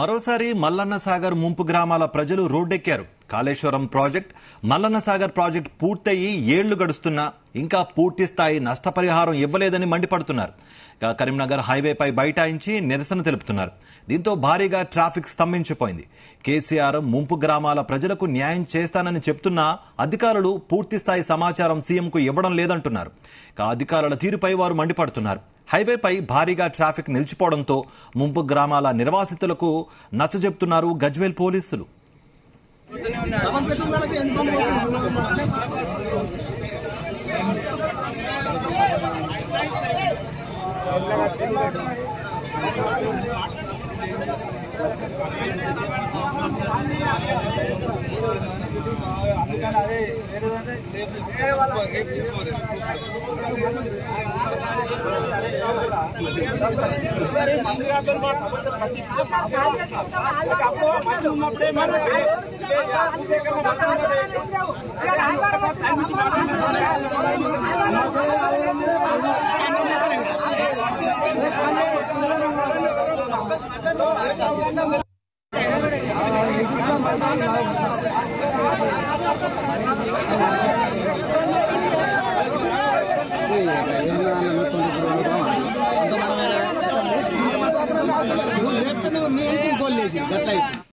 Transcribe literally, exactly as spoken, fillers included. మరోసారి మల్లన్న సాగర్ ముంపు గ్రామాల ప్రజలు రోడ్డెక్కారు. కాళేశ్వరం ప్రాజెక్ట్, మల్లన్న సాగర్ ప్రాజెక్ట్ పూర్తయి ఏళ్లు గడుస్తున్నా ఇంకా పూర్తి స్థాయి నష్టపరిహారం ఇవ్వలేదని మండిపడుతున్నారు. కరీంనగర్ హైవేపై బైఠాయించి నిరసన తెలుపుతున్నారు. దీంతో భారీగా ట్రాఫిక్ స్తంభించిపోయింది. కేసీఆర్ ముంపు గ్రామాల ప్రజలకు న్యాయం చేస్తానని చెప్తున్నా అధికారులు పూర్తి స్థాయి సమాచారం సీఎంకు ఇవ్వడం లేదంటున్నారు. అధికారుల తీరుపై వారు మండిపడుతున్నారు. హైవేపై భారీగా ట్రాఫిక్ నిలిచిపోవడంతో ముంపు గ్రామాల నిర్వాసితులకు నచ్చజెప్తున్నారు గజ్వేల్ పోలీసులు. I'm